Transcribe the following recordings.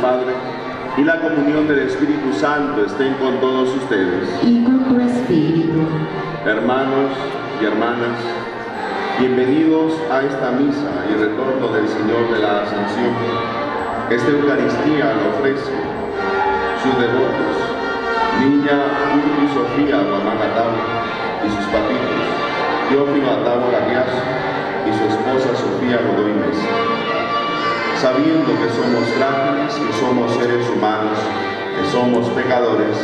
Padre, y la comunión del Espíritu Santo estén con todos ustedes. Y con tu espíritu. Hermanos y hermanas, bienvenidos a esta misa y retorno del Señor de la Ascensión. Esta Eucaristía la ofrece sus devotos, niña Urpi Sofía Guaman Atahua y sus papitos, Teófilo Atahua Gagliasso y su esposa Sofía Godoy Mesa. Sabiendo que somos frágiles, que somos seres humanos, que somos pecadores,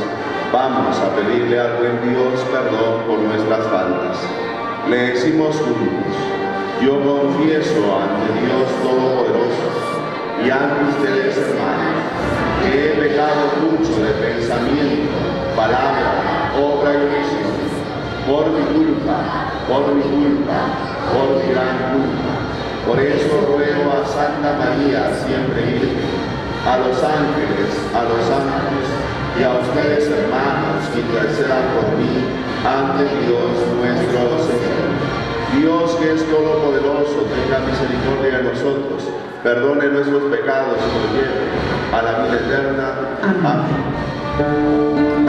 vamos a pedirle al buen Dios perdón por nuestras faltas. Le decimos juntos: yo confieso ante Dios Todopoderoso y ante ustedes, hermanos, que he pecado mucho de pensamiento, palabra, obra y omisión, por mi gran culpa. Por eso ruego a Santa María, siempre Virgen, a los santos y a ustedes, hermanos, que intercedan por mí ante Dios nuestro Señor. Dios, que es todopoderoso, tenga misericordia de nosotros, perdone nuestros pecados y nos lleve a la vida eterna. Amén.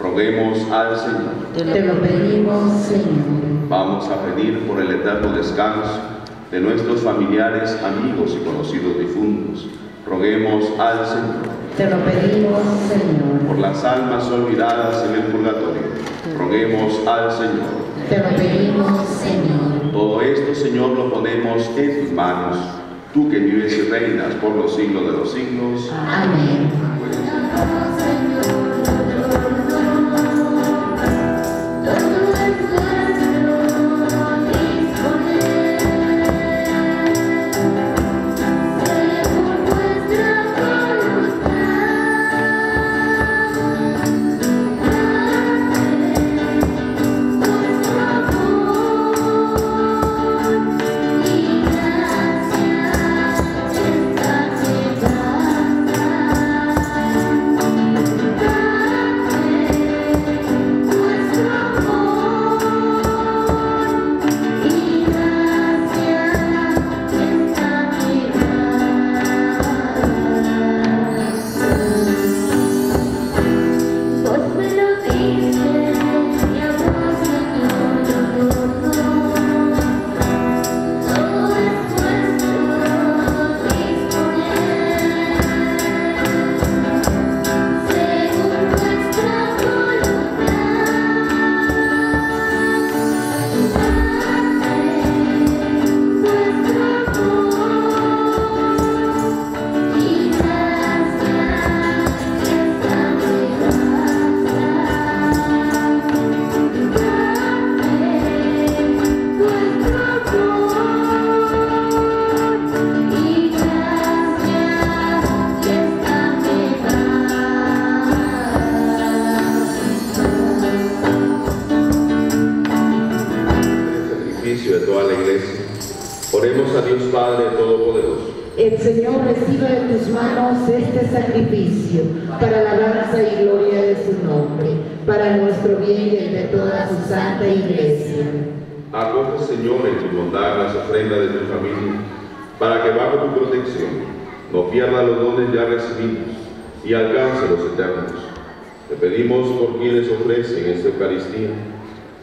Roguemos al Señor. Te lo pedimos, Señor. Vamos a pedir por el eterno descanso de nuestros familiares, amigos y conocidos difuntos. Roguemos al Señor. Te lo pedimos, Señor. Por las almas olvidadas en el purgatorio. Roguemos al Señor. Te lo pedimos, Señor. Todo esto, Señor, lo ponemos en tus manos. Tú que vives y reinas por los siglos de los siglos. Amén.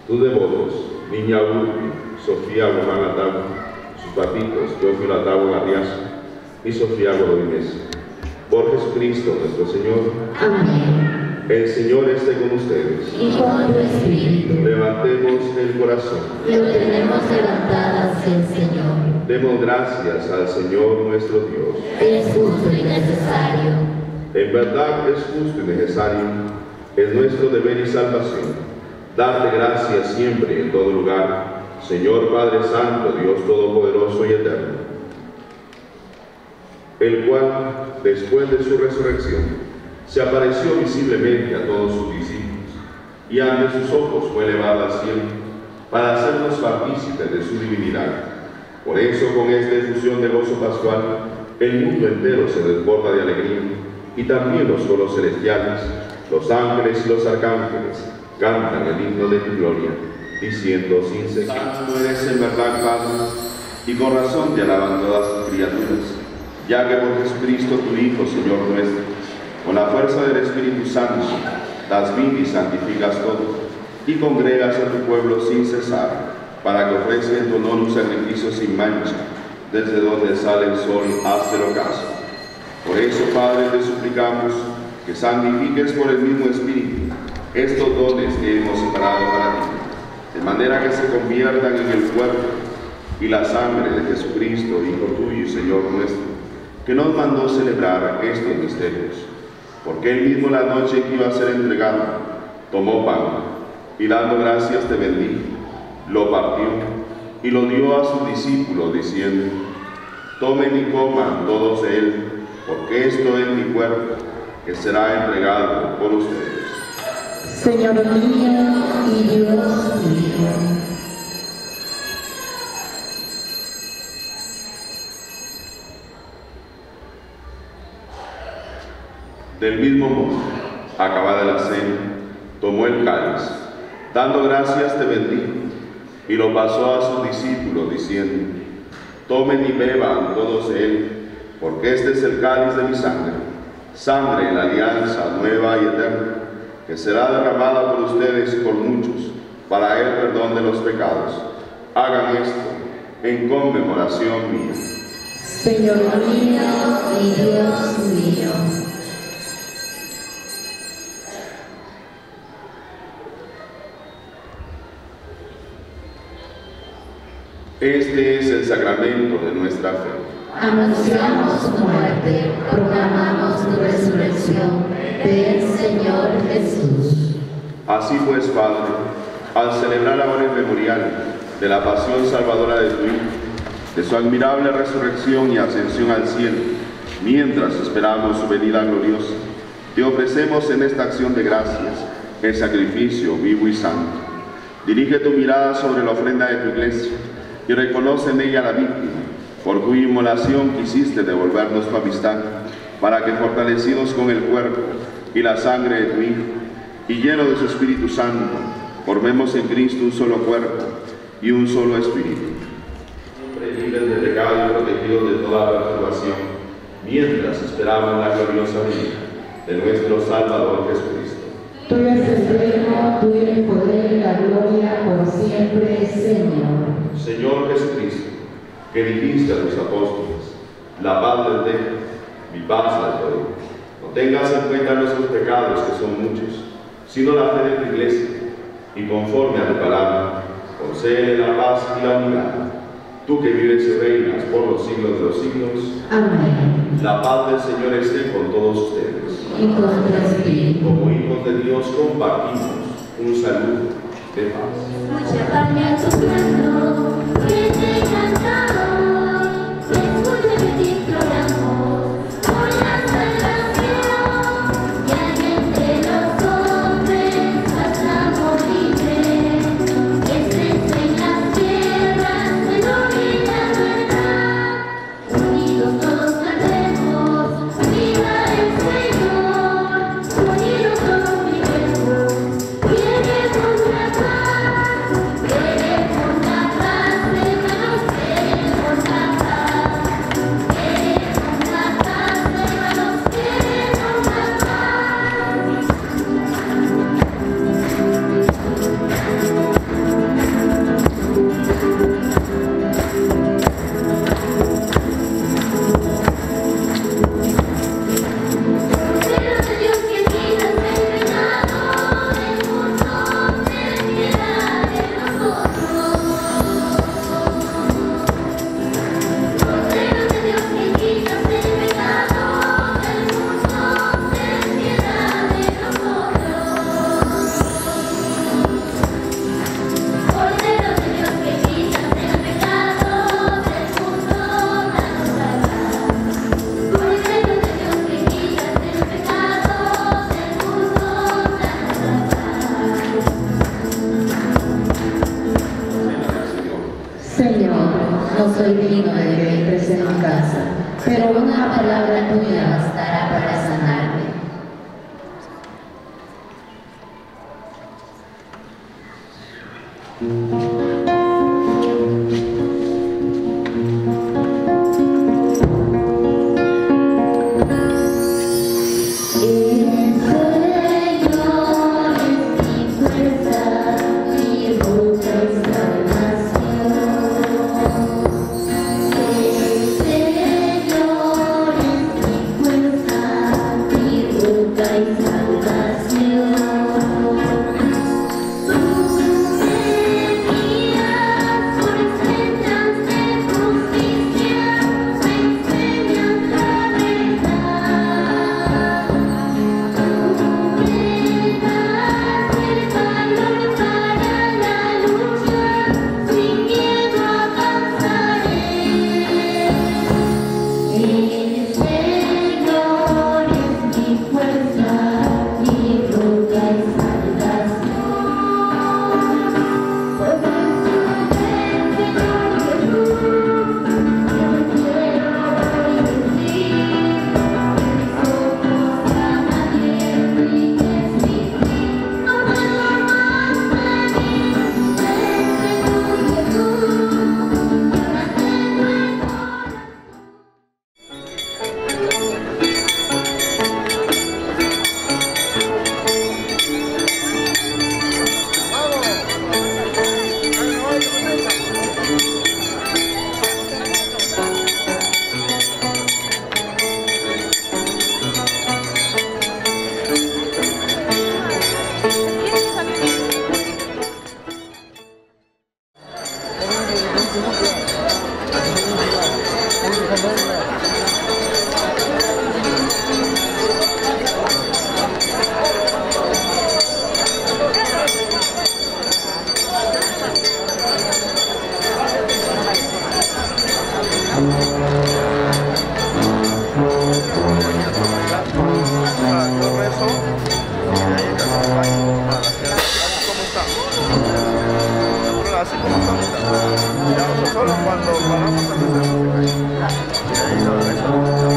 Tus devotos, niña Urpi Sofía Guaman Atahua, sus patitos, Teófilo Atahua Garriazo y Sofía Godínez. Por Jesucristo nuestro Señor. Amén. El Señor esté con ustedes. Y con tu espíritu. Levantemos el corazón. Lo tenemos levantado hacia el Señor. Demos gracias al Señor nuestro Dios. Es justo y necesario. En verdad es justo y necesario. Es nuestro deber y salvación. Darte gracias siempre y en todo lugar, Señor Padre Santo, Dios Todopoderoso y Eterno, el cual, después de su resurrección, se apareció visiblemente a todos sus discípulos y ante sus ojos fue elevado al cielo para hacernos partícipes de su divinidad. Por eso, con esta efusión de gozo pascual, el mundo entero se desborda de alegría y también los coros celestiales, los ángeles y los arcángeles, cantan el himno de tu gloria, diciendo sin cesar: Santo eres en verdad, Padre, y con razón te alaban todas tus criaturas, ya que por Jesucristo tu Hijo, Señor nuestro, con la fuerza del Espíritu Santo, das vida y santificas todo, y congregas a tu pueblo sin cesar, para que ofrezca en tu honor un sacrificio sin mancha, desde donde sale el sol hasta el ocaso. Por eso, Padre, te suplicamos que santifiques por el mismo Espíritu estos dones que hemos separado para ti, de manera que se conviertan en el cuerpo y la sangre de Jesucristo, Hijo tuyo y Señor nuestro, que nos mandó celebrar estos misterios. Porque él mismo, la noche que iba a ser entregado, tomó pan y dando gracias te bendijo, lo partió y lo dio a sus discípulos diciendo: Tomen y coman todos de él, porque esto es mi cuerpo que será entregado por ustedes. Señor mío y Dios mío. Del mismo modo, acabada la cena, tomó el cáliz, dando gracias te bendijo, y lo pasó a sus discípulos diciendo: Tomen y beban todos de él, porque este es el cáliz de mi sangre, sangre en la alianza nueva y eterna, que será derramada por ustedes y por muchos para el perdón de los pecados. Hagan esto en conmemoración mía. Señor mío y Dios mío. Este es el sacramento de nuestra fe. Anunciamos tu muerte, proclamamos tu resurrección del Señor Jesús. Así pues, Padre, al celebrar ahora el memorial de la pasión salvadora de tu Hijo, de su admirable resurrección y ascensión al cielo, mientras esperamos su venida gloriosa, te ofrecemos en esta acción de gracias el sacrificio vivo y santo. Dirige tu mirada sobre la ofrenda de tu iglesia y reconoce en ella a la víctima, por cuya inmolación quisiste devolvernos tu amistad, para que, fortalecidos con el cuerpo y la sangre de tu Hijo, y llenos de su Espíritu Santo, formemos en Cristo un solo cuerpo y un solo Espíritu. Siempre libres de pecado y protegidos de toda perturbación, mientras esperamos la gloriosa venida de nuestro Salvador Jesucristo. Tuyo es el reino, tuyo el poder y la gloria por siempre, Señor. Señor Jesucristo, que dijiste a tus apóstoles, la paz les dejo, mi paz les doy. No tengas en cuenta nuestros pecados, que son muchos, sino la fe de tu iglesia, y conforme a tu palabra, concede la paz y la unidad. Tú que vives y reinas por los siglos de los siglos. Amén. La paz del Señor esté con todos ustedes. Y con tu espíritu. Como hijos de Dios compartimos un saludo de paz. Mucha palma tu plano, que te cantamos, escucha que te imploramos, por la salvación, ya que entre los hombres pasamos libres, que se en las tierras se nos la verdad, unidos todos cantemos, viva el Señor. cuando paramos a rezar, y ahí lo dejamos a rezar.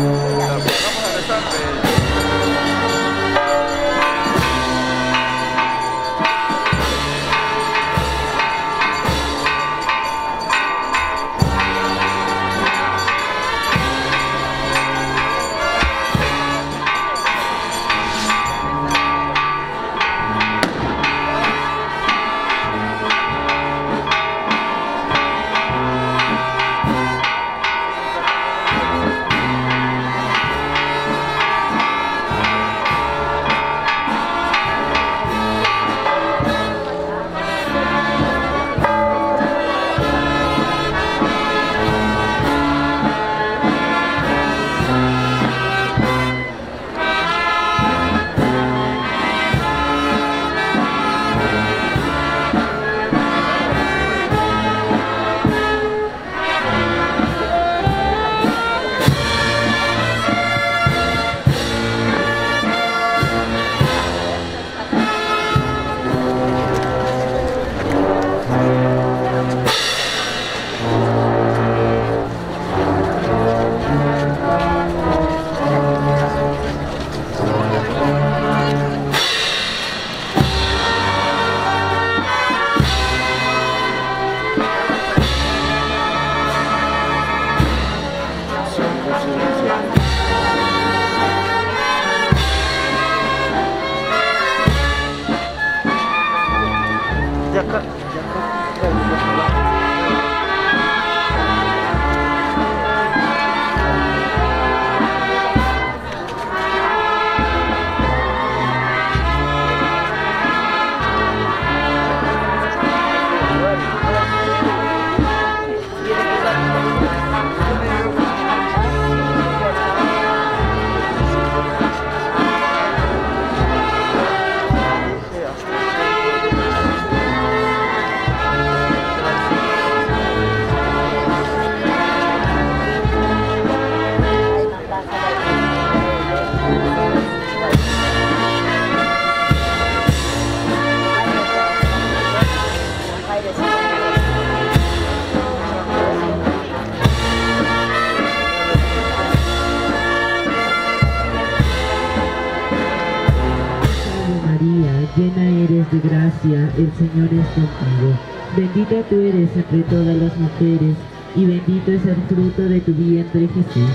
El Señor es contigo, bendita tú eres entre todas las mujeres, y bendito es el fruto de tu vientre Jesús.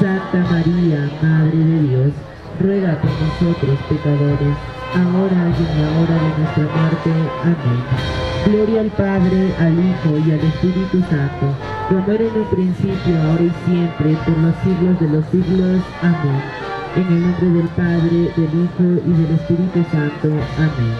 Santa María, Madre de Dios, ruega por nosotros pecadores, ahora y en la hora de nuestra muerte. Amén. Gloria al Padre, al Hijo y al Espíritu Santo, como era en un principio, ahora y siempre, por los siglos de los siglos. Amén. En el nombre del Padre, del Hijo y del Espíritu Santo. Amén.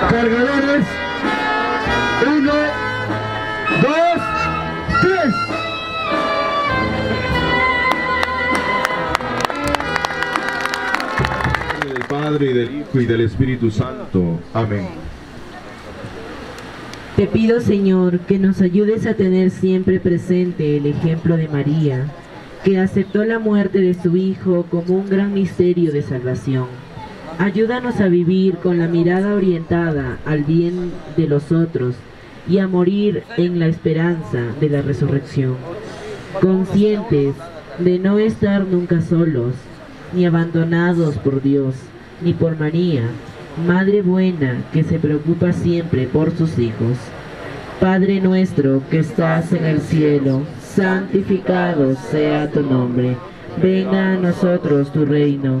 Cargadores, 1, 2, 3. Del Padre y del Hijo y del Espíritu Santo. Amén. Te pido, Señor, que nos ayudes a tener siempre presente el ejemplo de María, que aceptó la muerte de su Hijo como un gran misterio de salvación. Ayúdanos a vivir con la mirada orientada al bien de los otros y a morir en la esperanza de la resurrección. Conscientes de no estar nunca solos, ni abandonados por Dios, ni por María, Madre buena que se preocupa siempre por sus hijos. Padre nuestro que estás en el cielo, santificado sea tu nombre. Venga a nosotros tu reino.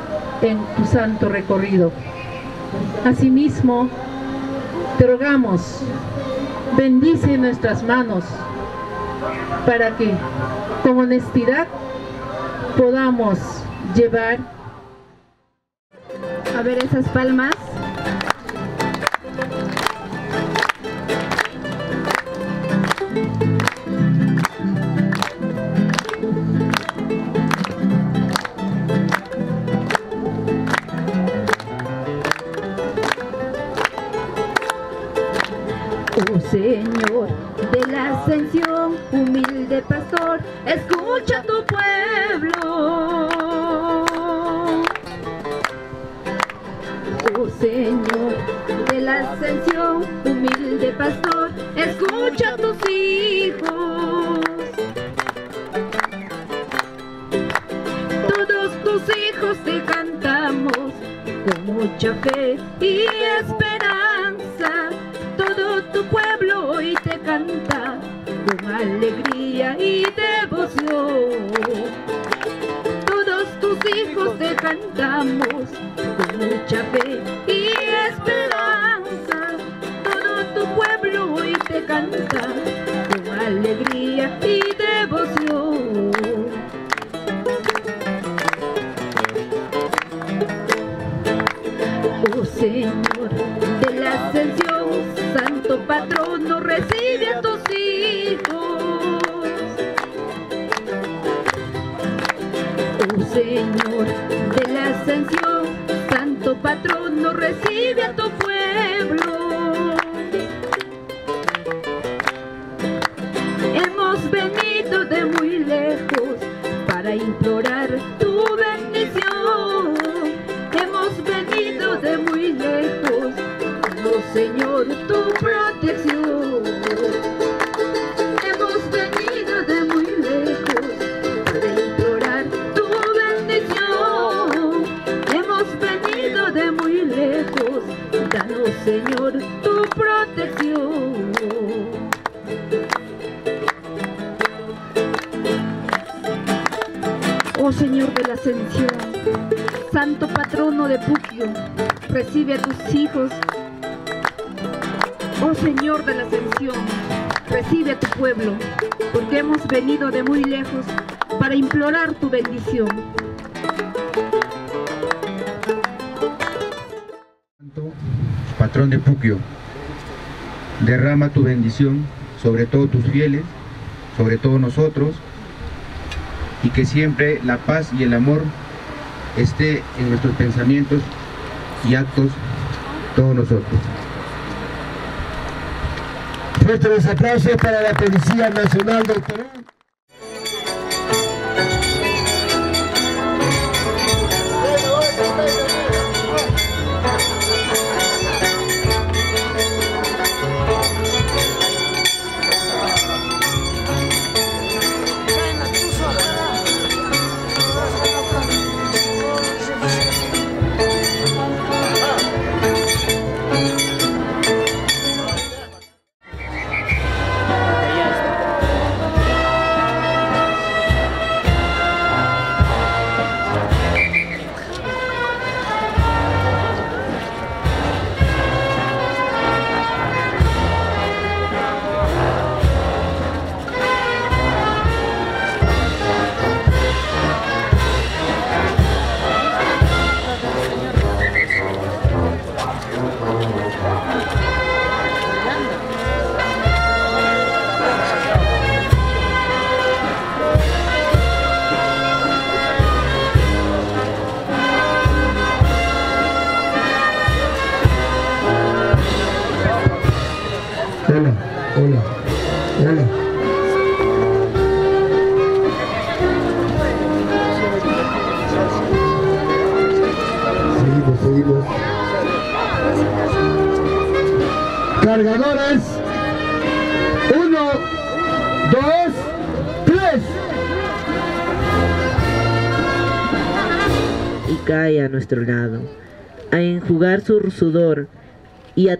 en tu santo recorrido. Asimismo, te rogamos, bendice nuestras manos para que con honestidad podamos llevar. A ver esas palmas. Señor de la Ascensión, humilde pastor, escucha a tu pueblo. Oh Señor de la Ascensión, humilde pastor, escucha a tus hijos. Todos tus hijos te cantamos con mucha fe y esperanza. Todo tu pueblo hoy te canta con alegría y devoción. Todos tus hijos te cantamos con mucha fe y esperanza. Todo tu pueblo hoy te canta con alegría y devoción. Oh Señor de la Ascensión, Santo Patrono, recibe a tus hijos. Oh Señor de la Ascensión, Santo Patrono, recibe a tu pueblo. Hemos venido de muy lejos para implorar tu bendición. Hemos venido de muy lejos, Señor, tu protección. Hemos venido de muy lejos para implorar tu bendición. Hemos venido de muy lejos, danos, Señor, tu protección. Oh Señor de la Ascensión, Santo Patrono de Puquio, recibe a tus hijos. Oh Señor de la Ascensión, recibe a tu pueblo, porque hemos venido de muy lejos para implorar tu bendición. Santo Patrón de Puquio, derrama tu bendición sobre todos tus fieles, sobre todos nosotros, y que siempre la paz y el amor esté en nuestros pensamientos y actos todos nosotros. Fuertes aplausos para la Policía Nacional del Perú. Cargadores, 1, 2, 3. Y cae a nuestro lado, a enjugar su sudor y a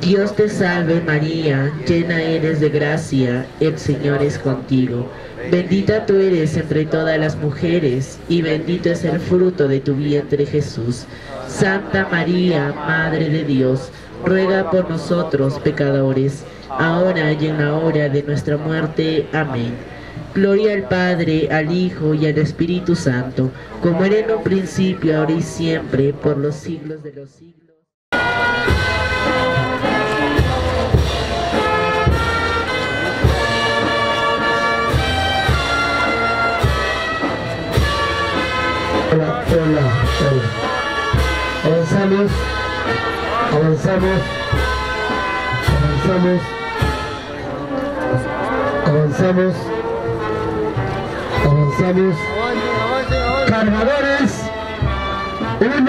Dios te salve María, llena eres de gracia, el Señor es contigo. Bendita tú eres entre todas las mujeres, y bendito es el fruto de tu vientre Jesús. Santa María, Madre de Dios, ruega por nosotros, pecadores, ahora y en la hora de nuestra muerte. Amén. Gloria al Padre, al Hijo y al Espíritu Santo, como era en un principio, ahora y siempre, por los siglos de los siglos. Hola, hola, hola. Avanzamos. Avanzamos. Cargadores, 1, 2,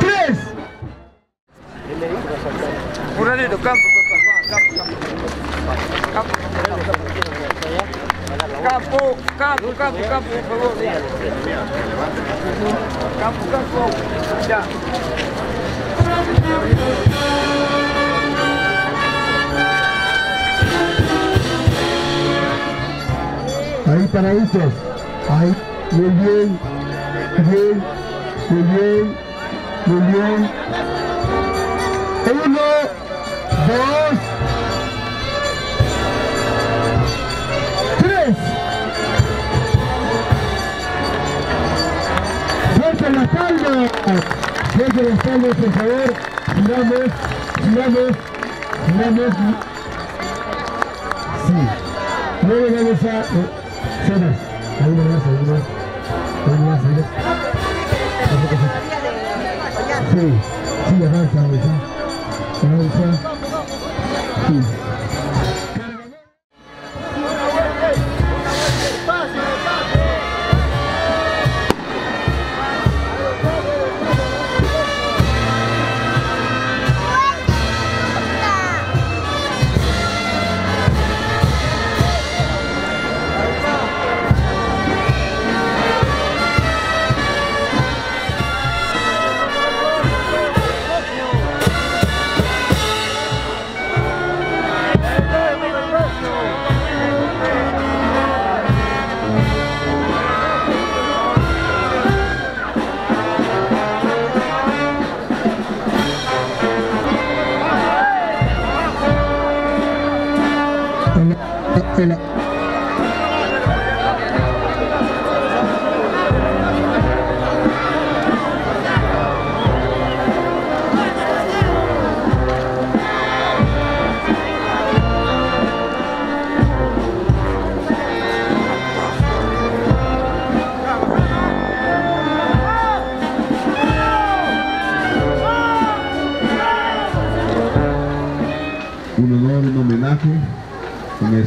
3. Un ratito, campo, por favor. Campo, ya. Ahí paraditos. Ahí, muy bien. Muy bien. 1, 2. Fuerte las palmas, por favor. Giramos. Sí. No le vamos a... Cenas. Ahí más. Sí, avanza. Sí. En el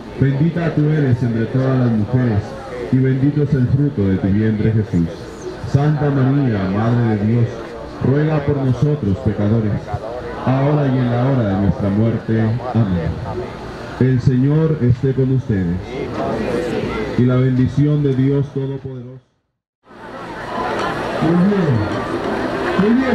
Bendita tú eres entre todas las mujeres, y bendito es el fruto de tu vientre, Jesús. Santa María, Madre de Dios, ruega por nosotros, pecadores, ahora y en la hora de nuestra muerte. Amén. El Señor esté con ustedes, y la bendición de Dios Todopoderoso. Muy bien,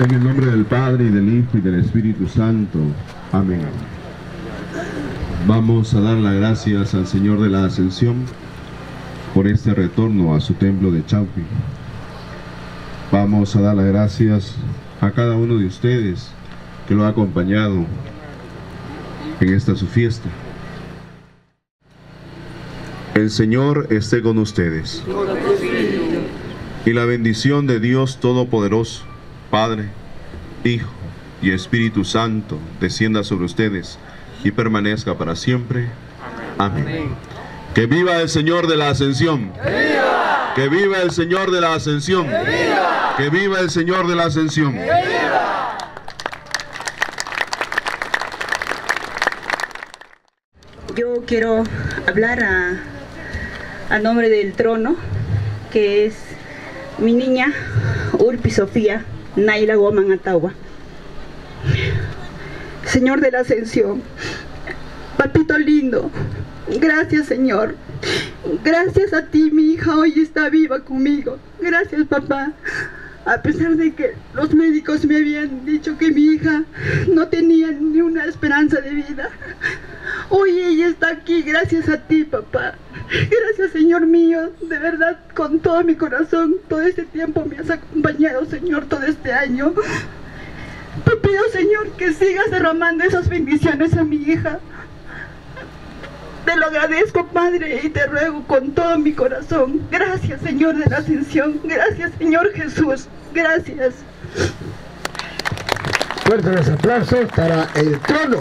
En el nombre del Padre, y del Hijo, y del Espíritu Santo. Amén. Vamos a dar las gracias al Señor de la Ascensión por este retorno a su templo de Chaupi. Vamos a dar las gracias a cada uno de ustedes que lo ha acompañado en esta su fiesta. El Señor esté con ustedes. Y la bendición de Dios Todopoderoso, Padre, Hijo y Espíritu Santo, descienda sobre ustedes y permanezca para siempre. Amén. Amén. Que viva el Señor de la Ascensión. ¡Que viva! Que viva el Señor de la Ascensión. ¡Que viva! Que viva el Señor de la Ascensión. ¡Que viva! Yo quiero hablar a nombre del trono, que es mi niña Urpi Sofía, Naila Guaman Atahua. Señor de la Ascensión, papito lindo, gracias, Señor. Gracias a ti mi hija hoy está viva conmigo. Gracias, papá. A pesar de que los médicos me habían dicho que mi hija no tenía ni una esperanza de vida, hoy ella está aquí, gracias a ti, papá. Gracias, Señor mío, de verdad, con todo mi corazón. Todo este tiempo me has acompañado, Señor, todo este año. Te pido, Señor, que sigas derramando esas bendiciones a mi hija. Te lo agradezco, Padre, y te ruego con todo mi corazón. Gracias, Señor de la Ascensión. Gracias, Señor Jesús. Gracias. Fuertes los aplausos para el trono.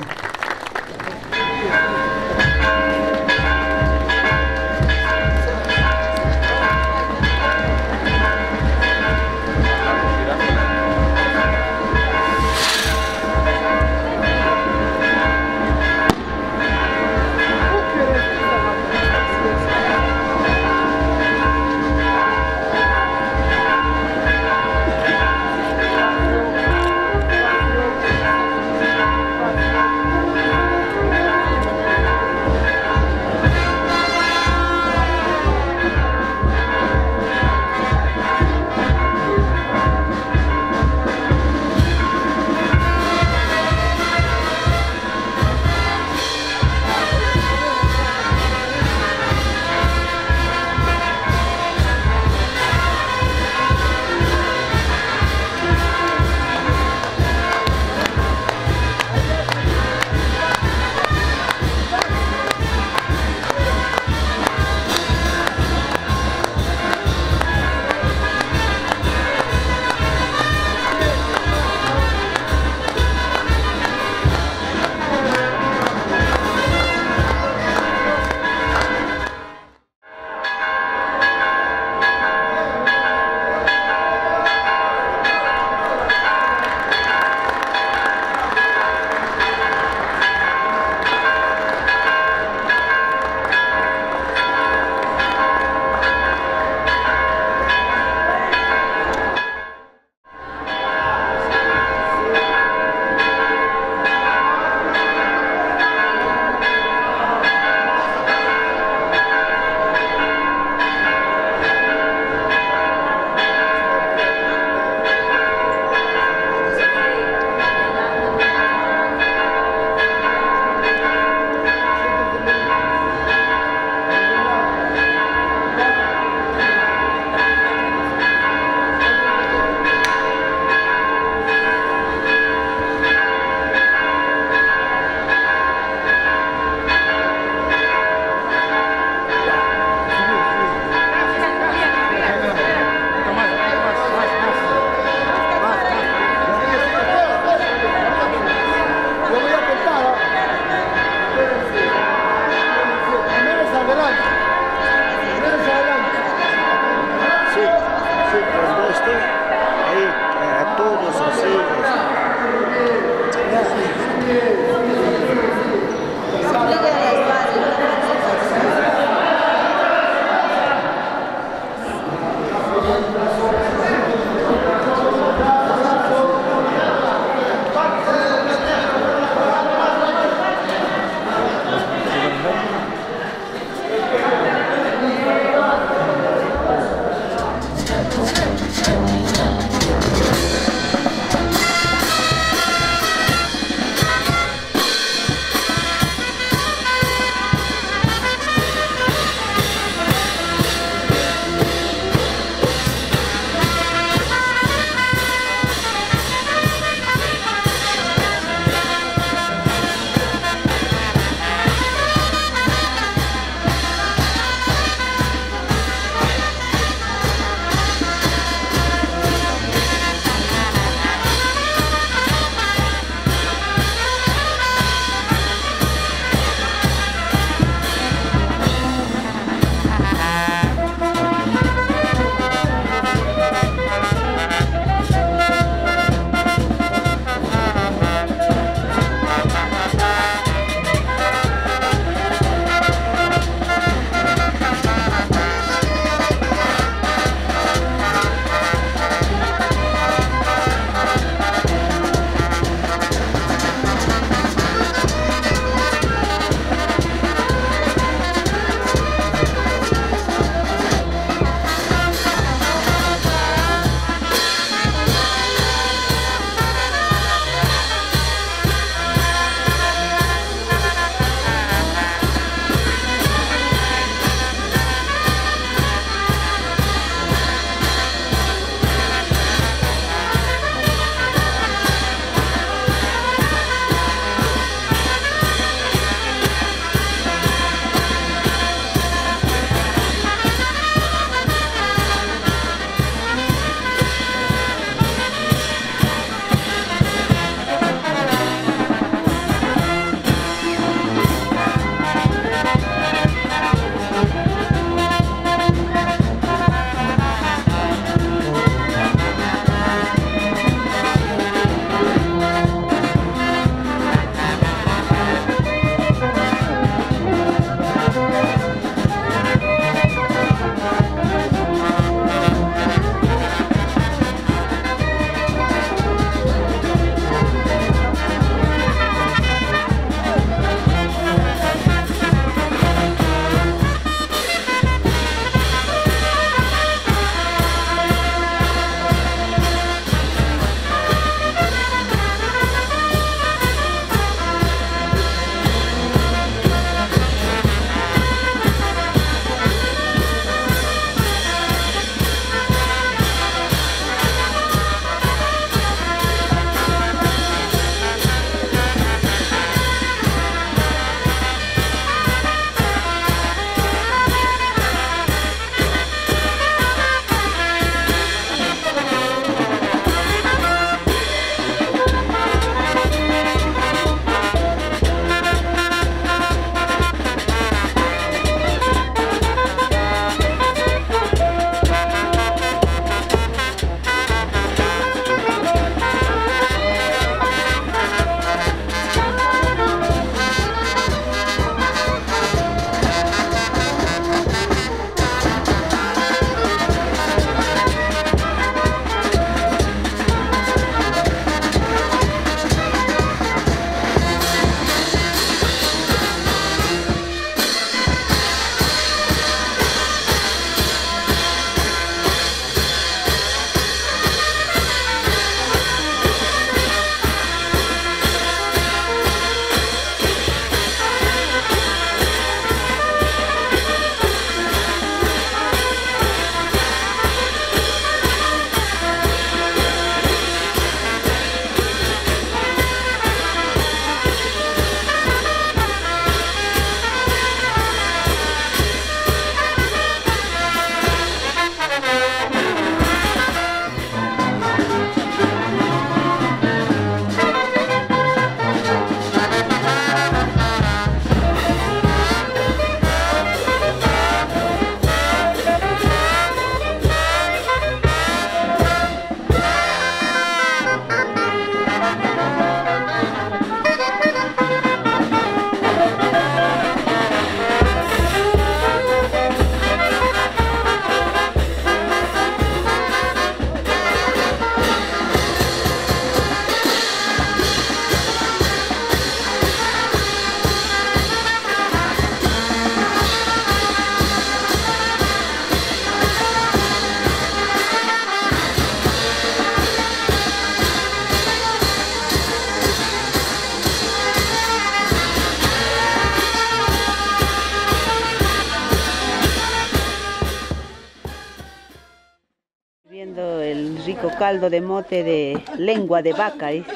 caldo de mote de lengua de vaca, dice.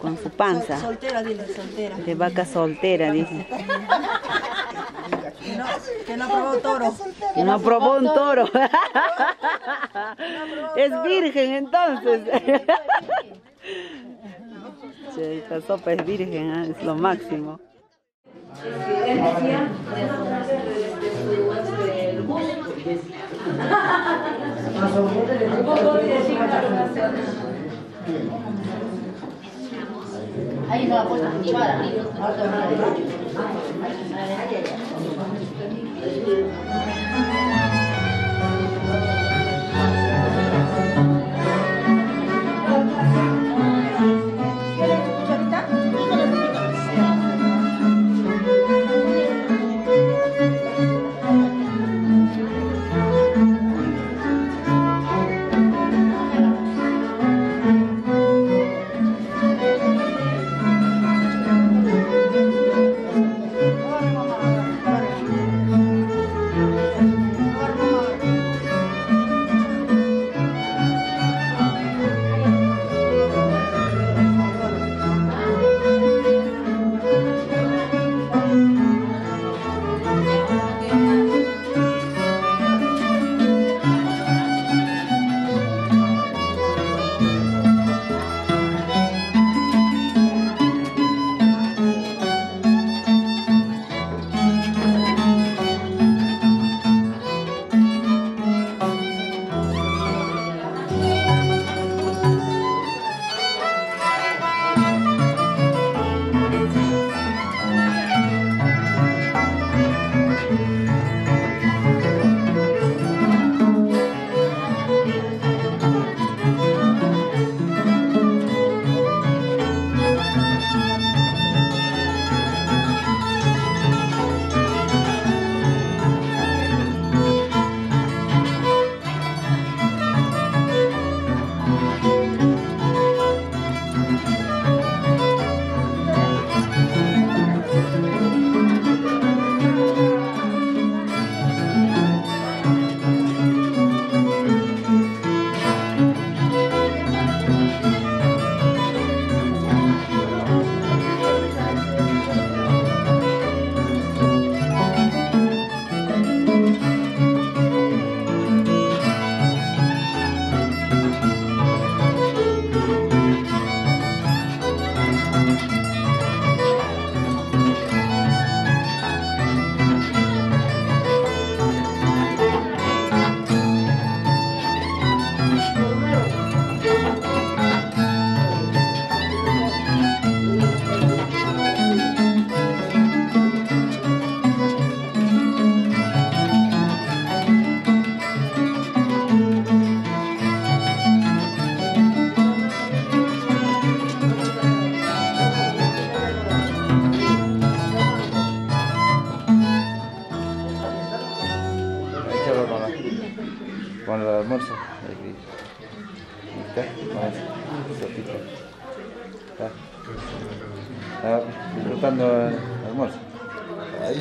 Con su panza. Soltera, dile, soltera. De vaca soltera, dice. Que no probó un toro. No probó un toro. Es virgen entonces. Esta sopa es virgen, ¿eh? Es lo máximo. Ahí no la puedes activar, amigo.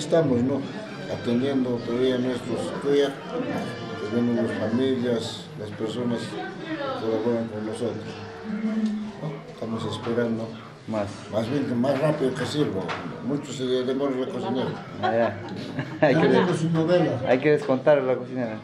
Estamos, ¿no? Atendiendo todavía nuestros estudios, teniendo las familias, las personas que colaboran con nosotros. ¿No? Estamos esperando más rápido que sirva. Mucho se demora la cocinera. Ah, hay que descontar la cocinera.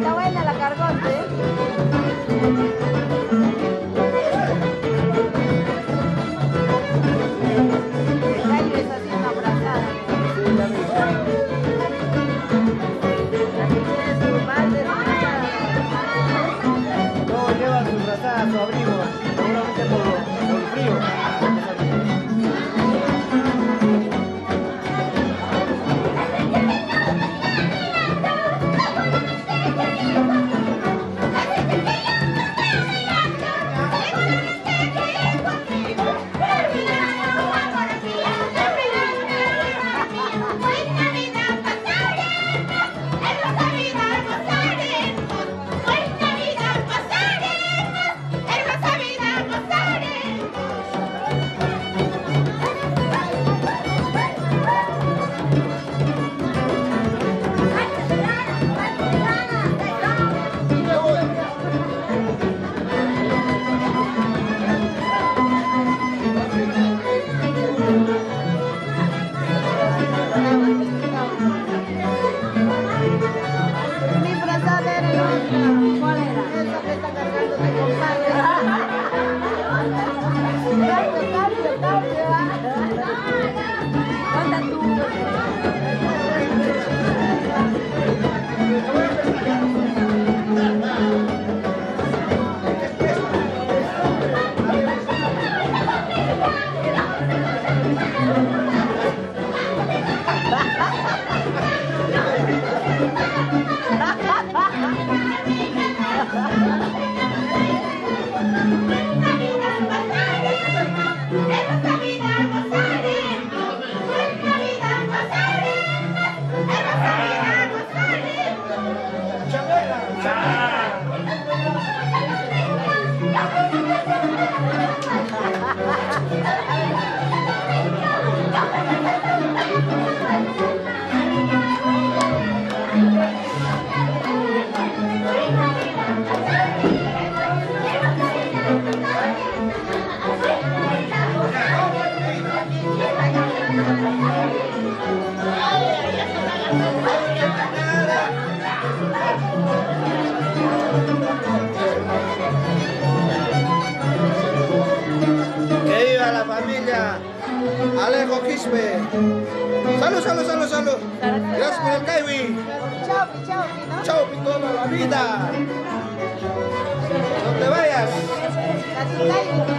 está buena la cargota, Alejo Quispe. Salud, salud, salud, salud. Gracias por el kiwi. Chaupi, Chaupi, ¿no? Chaupi toda la vida. No te vayas. Ay,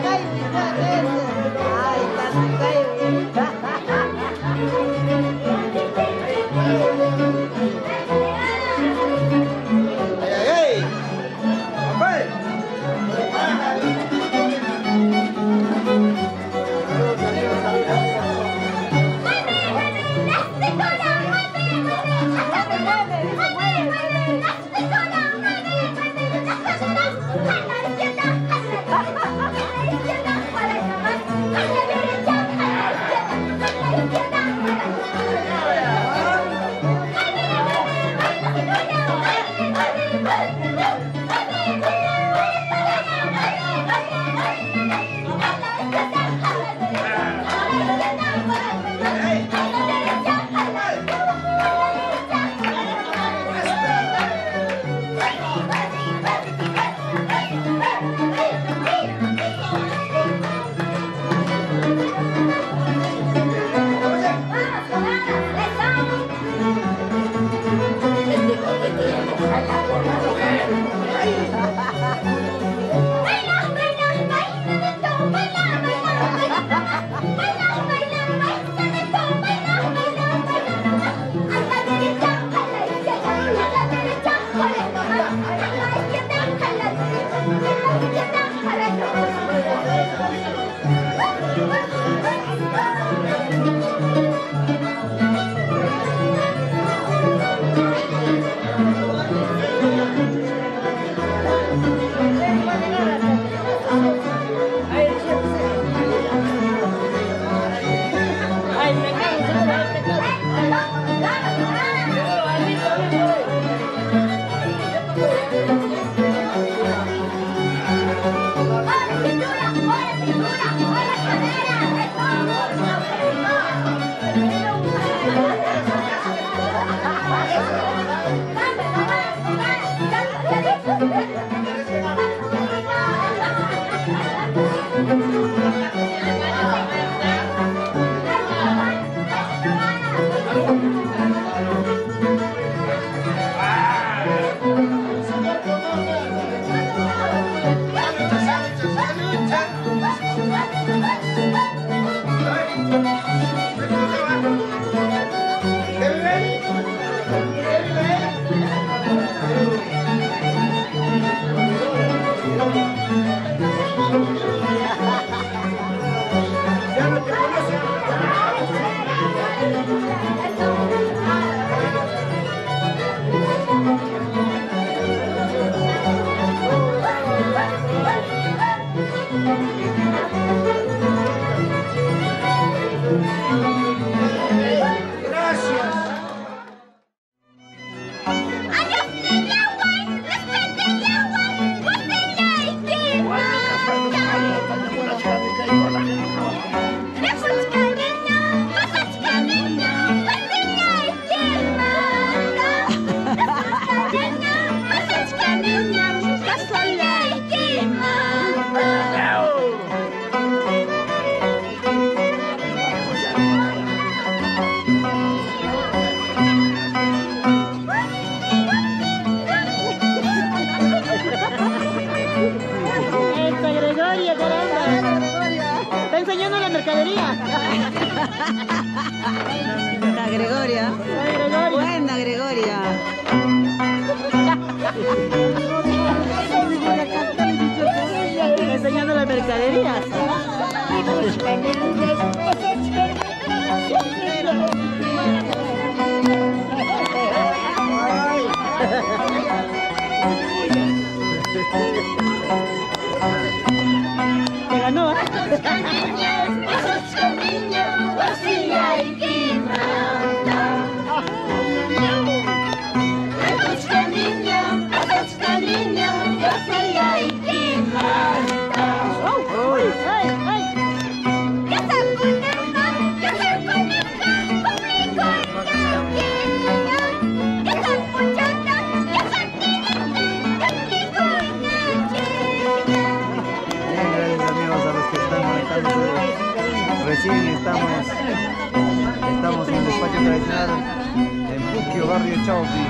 Estamos en el despacho tradicional en Puquio, barrio Chaupi,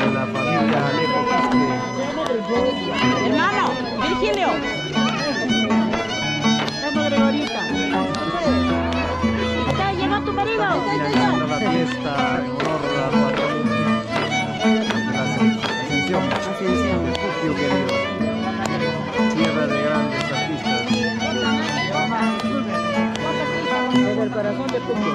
con la familia Alejo Quispe. Hermano, Virgilio. Estamos Gregorita. Acá llegó tu marido. Estamos la fiesta en honor a la Ascensión. Ascensión de Puquio, querido. Tierra de grandes artistas. Desde el corazón de Puquio,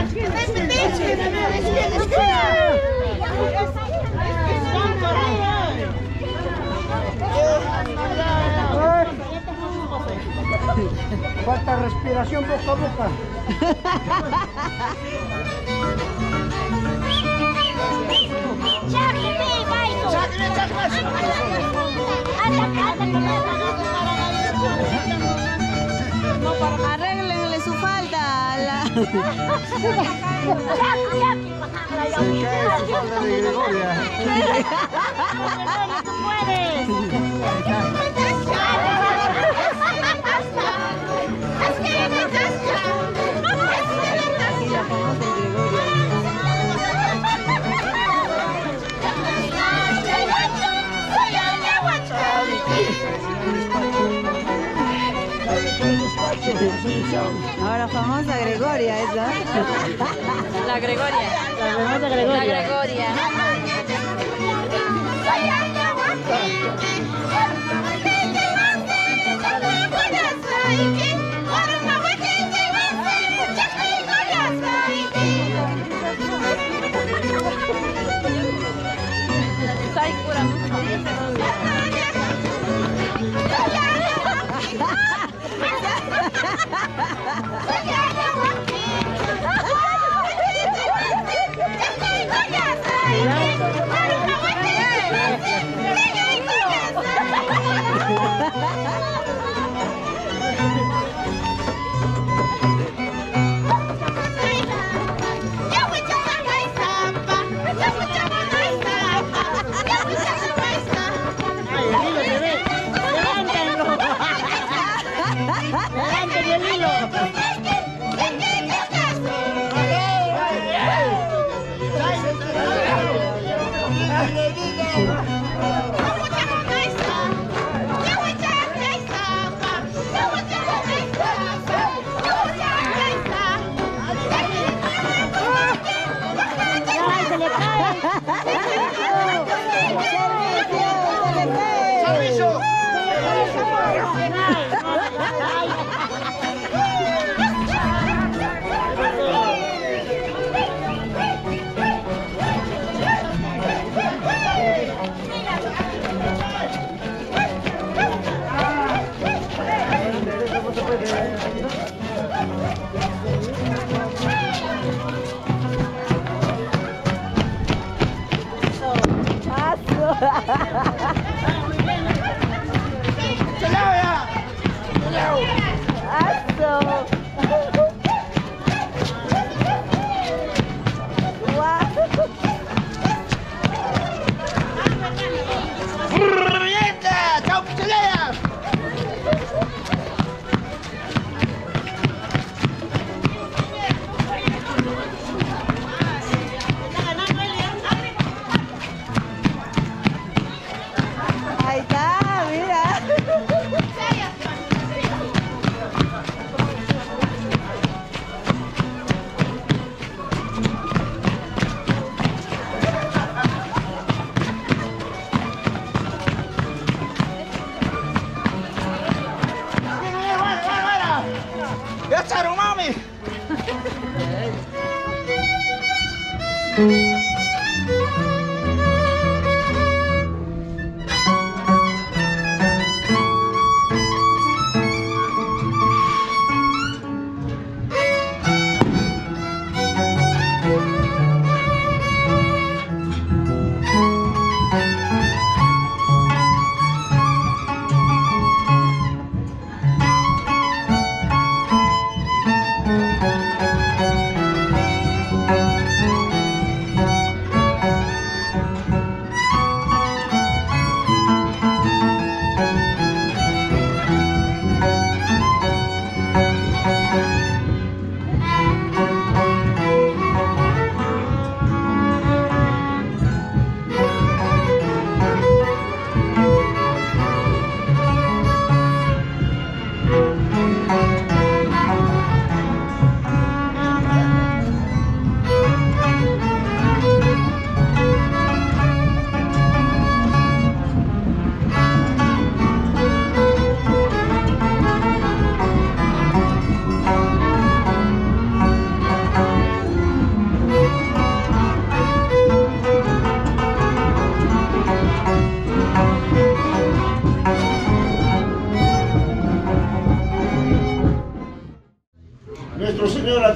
manchita! Operación boca a boca. Arréglenle su falta a la... Ahora famosa Gregoria esa. La Gregoria. La famosa Gregoria. La Gregoria.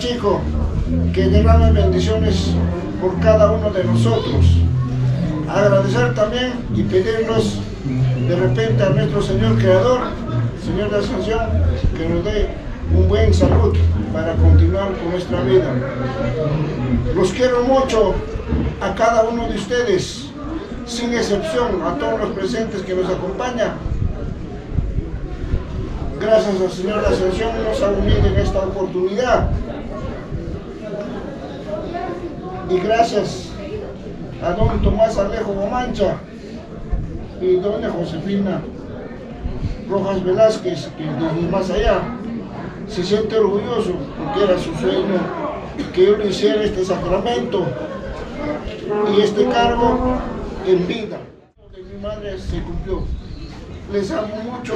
Chico, que derrame bendiciones por cada uno de nosotros. Agradecer también y pedirnos de repente a nuestro Señor Creador, Señor de la Ascensión, que nos dé un buen salud para continuar con nuestra vida. Los quiero mucho a cada uno de ustedes, sin excepción, a todos los presentes que nos acompañan. Gracias al Señor de la Ascensión nos ha unido en esta oportunidad. Y gracias a don Tomás Alejo Bomancha y doña Josefina Rojas Velázquez, que desde más allá se siente orgulloso porque era su sueño que yo le hiciera este sacramento y este cargo en vida. De mi madre se cumplió. Les amo mucho,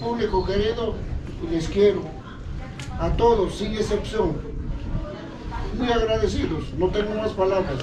público querido, y les quiero a todos, sin excepción. Muy agradecidos, no tengo más palabras.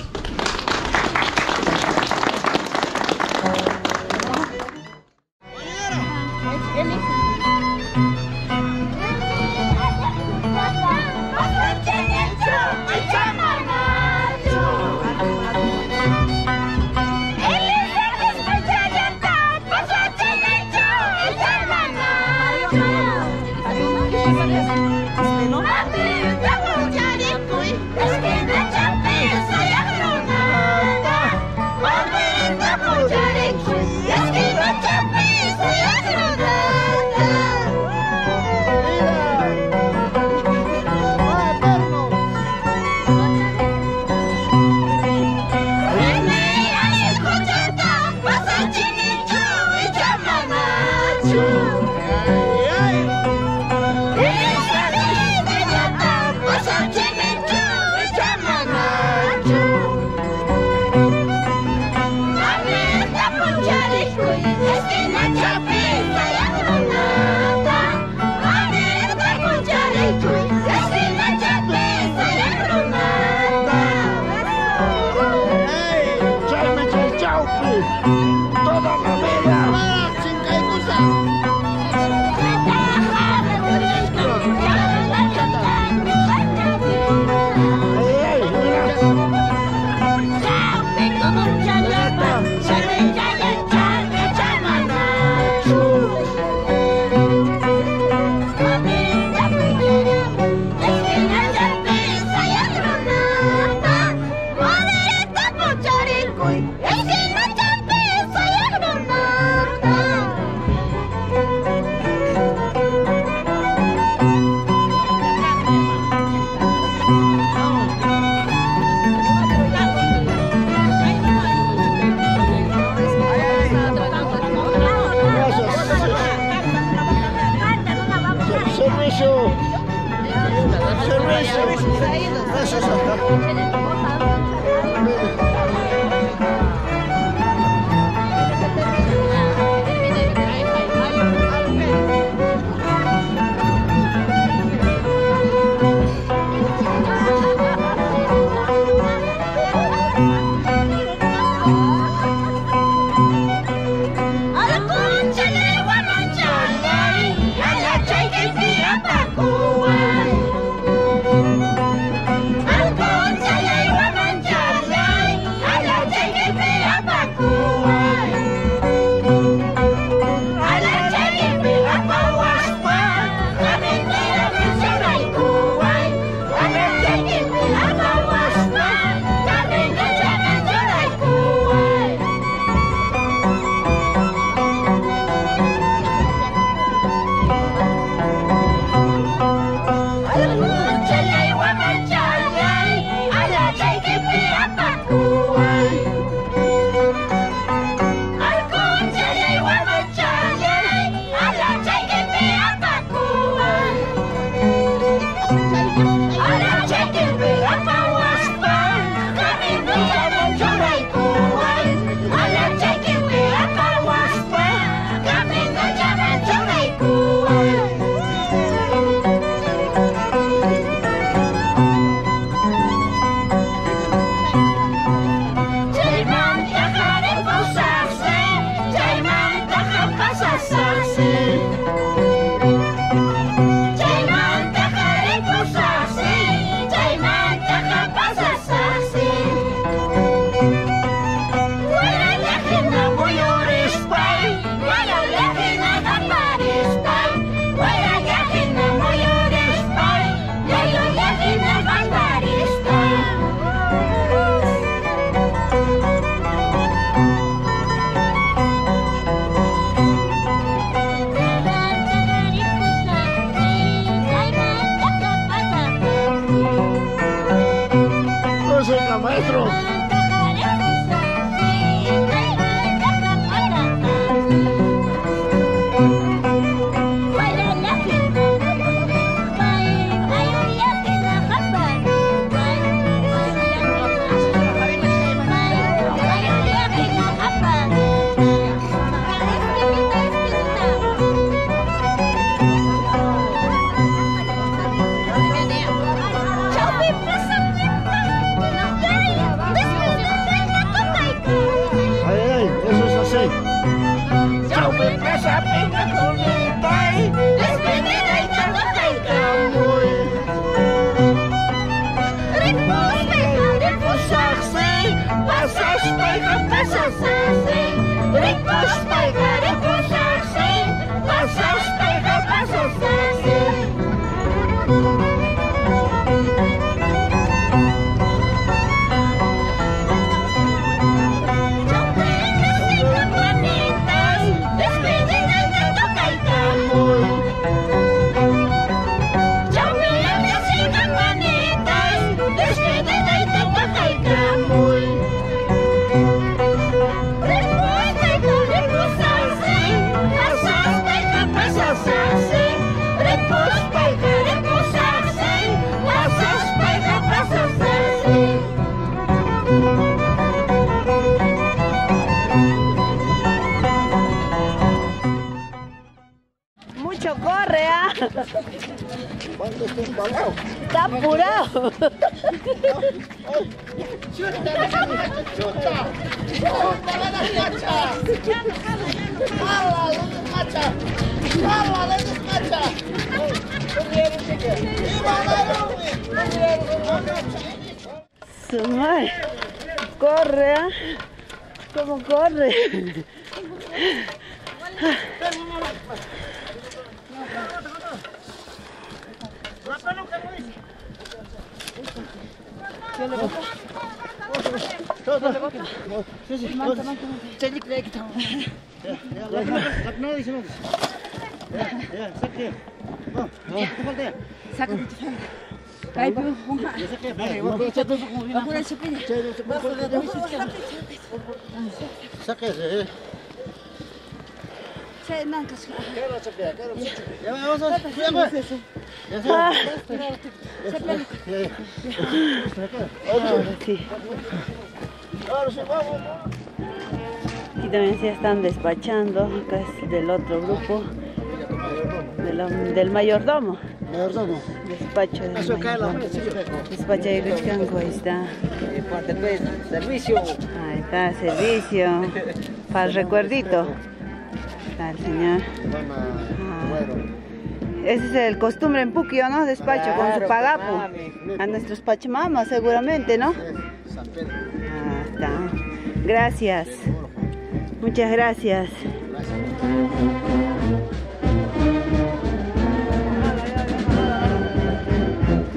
¿Cuándo está embalado? Está apurado. ¡Chuta! ¡Chuta! ¡Chuta la macha! ¡Jala la macha! ¡Jala la macha! ¡Su madre! ¡Corre! ¿Eh? ¿Cómo corre? Aquí también se están despachando, acá es del otro grupo, del mayordomo. Mayordomo. Despacho del mayordomo. Despacho de Cuscanco, ahí está. Servicio. Ahí está, servicio. Para el recuerdito. Al señor. Ese es el costumbre en Puquio, ¿no? Despacho con su pagapo. A nuestros pachamamas seguramente, ¿no? Ah, está. Gracias. Muchas gracias.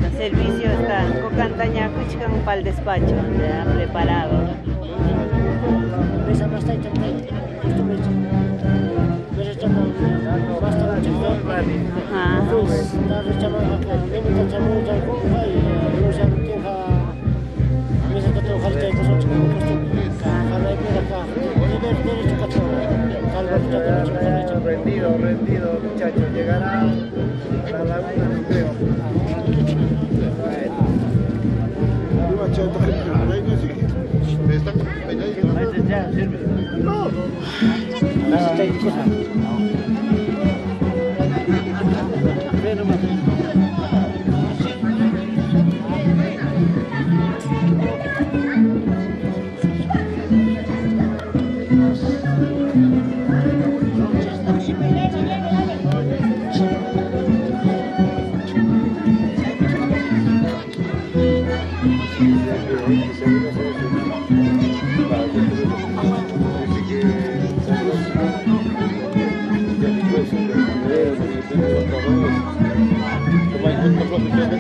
El servicio está cocantaña cuchcan para el despacho, ya preparado. Rendido, rendido, muchachos, llegará a la laguna del Teo. Gracias,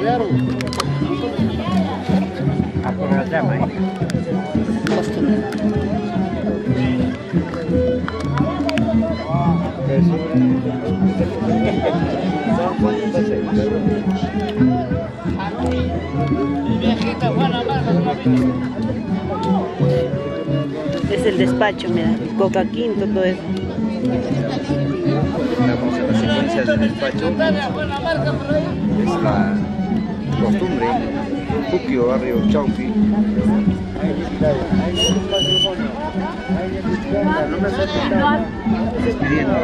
Claro. Es el despacho, mira, el coca quinto, todo eso. La secuencia del despacho es la costumbre. Puquio, barrio Chaupi. Despidiendo a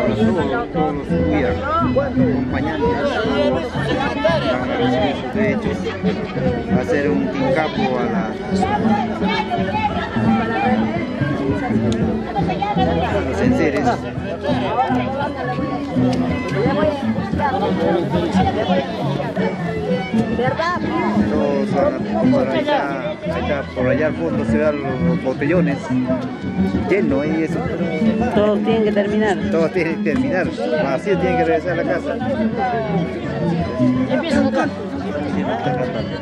todos los días, acompañantes, van a recibir sus derechos, hacer un tincapo a los enseres. Por allá al fondo se dan los botellones llenos y eso. Todos tienen que terminar. Todos tienen que terminar. Así tienen que regresar a la casa. Empieza a tocar. tiene otra cantante.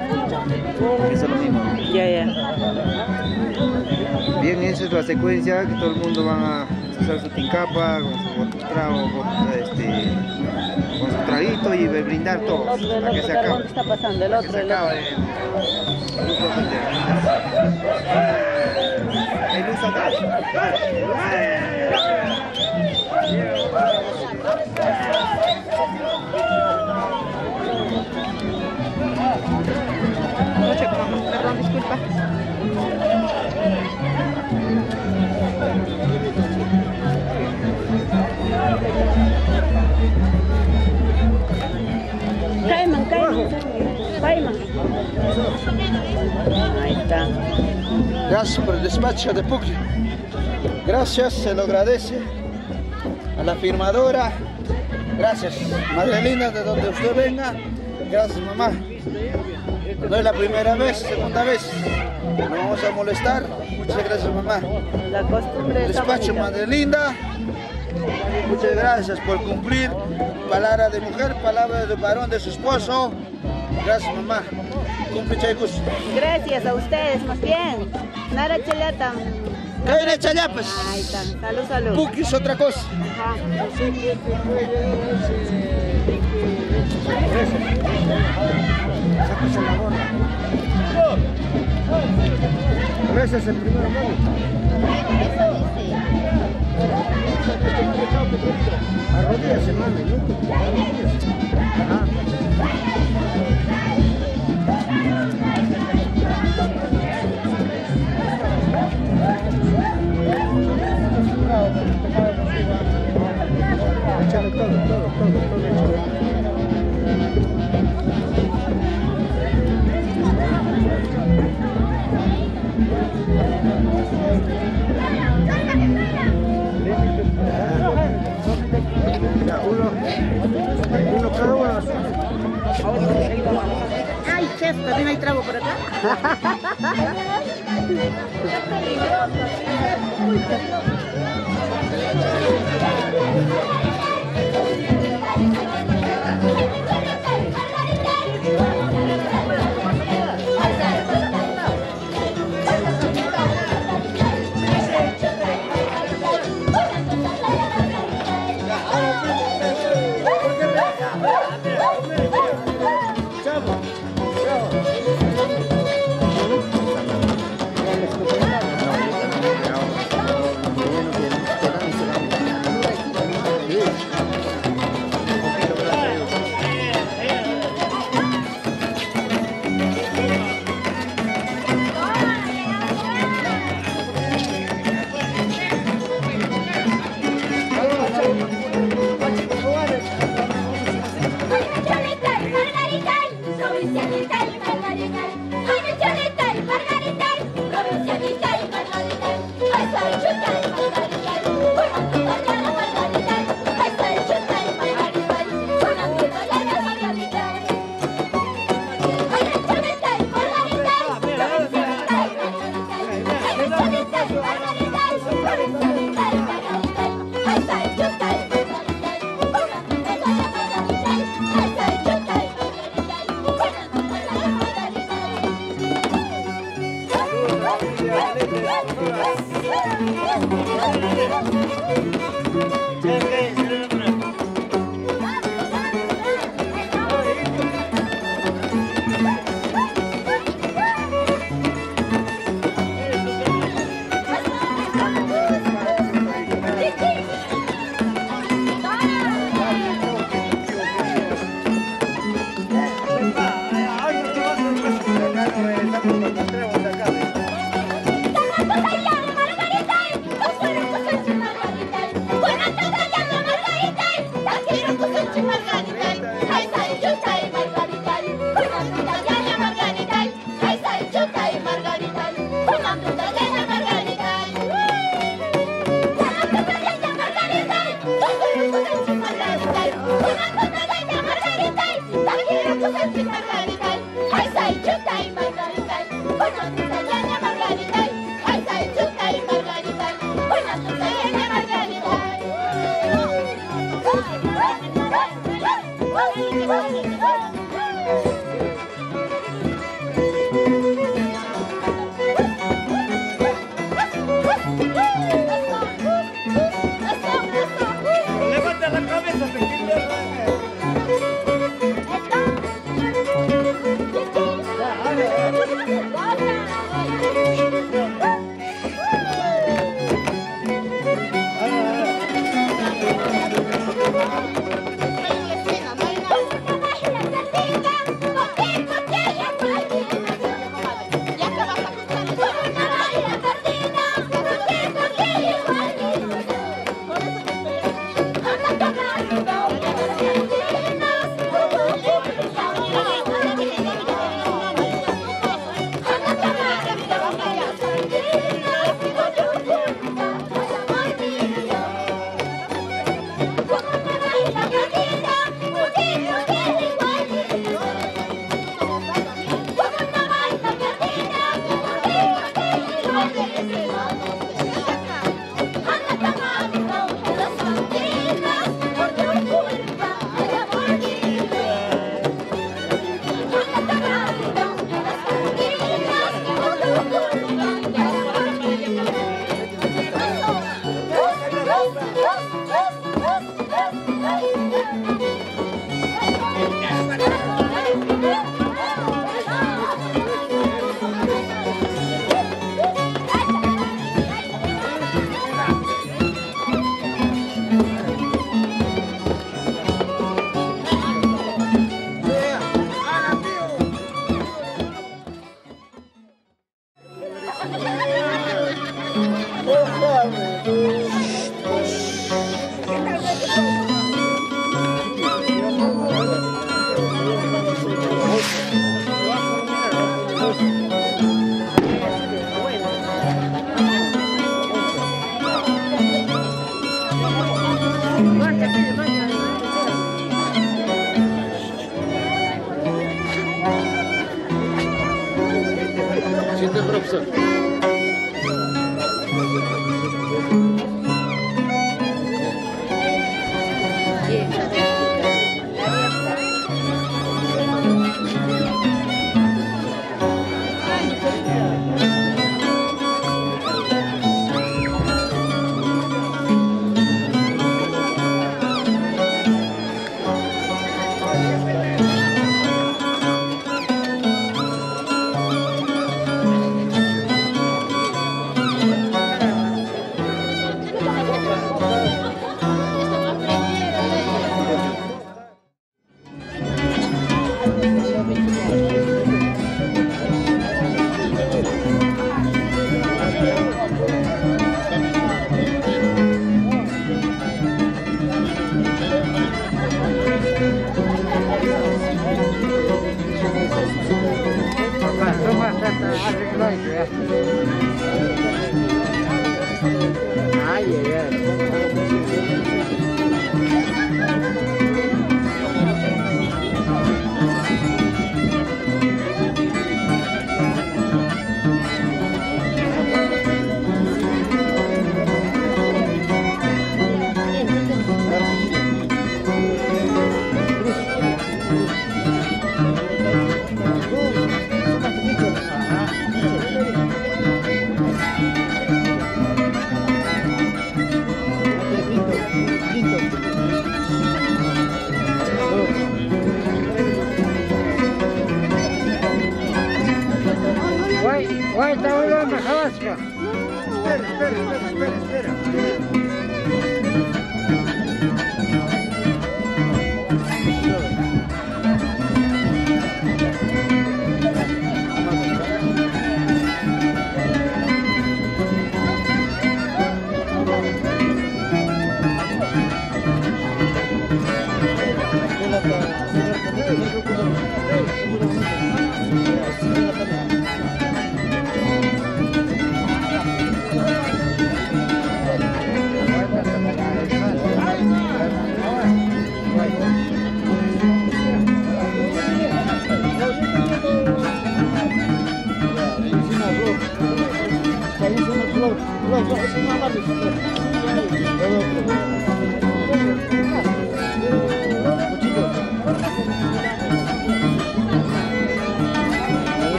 Eso es lo mismo. Ya. Bien, esa es la secuencia que todo el mundo va a usar su tincapa con su trago, con su traguito y brindar todos. Para que se acabe. ¿Qué está pasando? El otro. Hay luz atrás. Perdón, disculpa. Caimán. Ahí está. Gracias por el despacho de Puquio. Gracias, se lo agradece a la firmadora. Gracias, madre linda, de donde usted venga. Gracias, mamá. No es la primera vez, segunda vez. No vamos a molestar. Muchas gracias, mamá. La costumbre. Despacho, madre linda. Muchas gracias por cumplir. Palabra de mujer, palabra de varón de su esposo. Gracias, mamá. Cumple, chicos. Gracias a ustedes, más bien. Nara chalata. Nara chalapas. Ahí está. Salud, salud. Puquio es otra cosa. Ajá. Sáquense la gorra. A veces el primero gol. Arrodíllese, mami, ¿no? Arrodíllese. Ajá. Échale todo. Uno cada uno. Ay, chef, también hay trago por acá.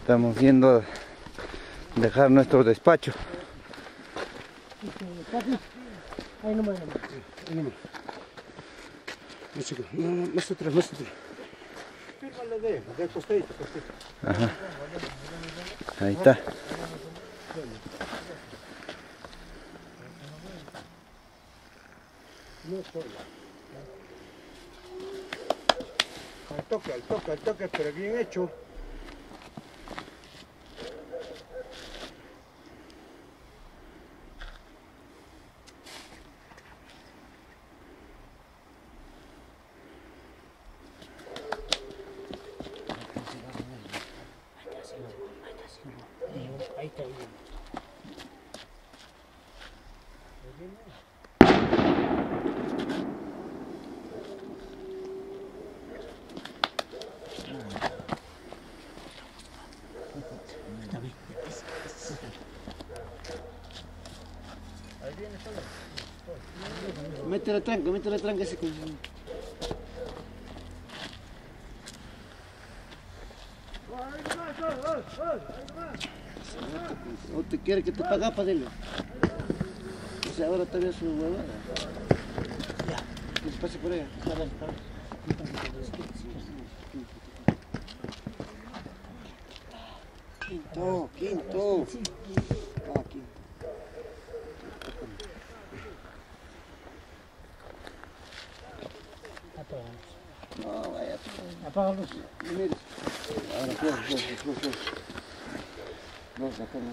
Estamos yendo a dejar nuestro despacho. Ajá. Ahí está. Al toque, pero bien hecho. Mete la tranca ese con... No te quiere que te paga para él. hace ahora todavía su huevada. Ya. Pues pase por allá. Quinto, quinto. Ah, quinto. No, vaya. Apágalos. Mira. Ahora, pues. No, saca no.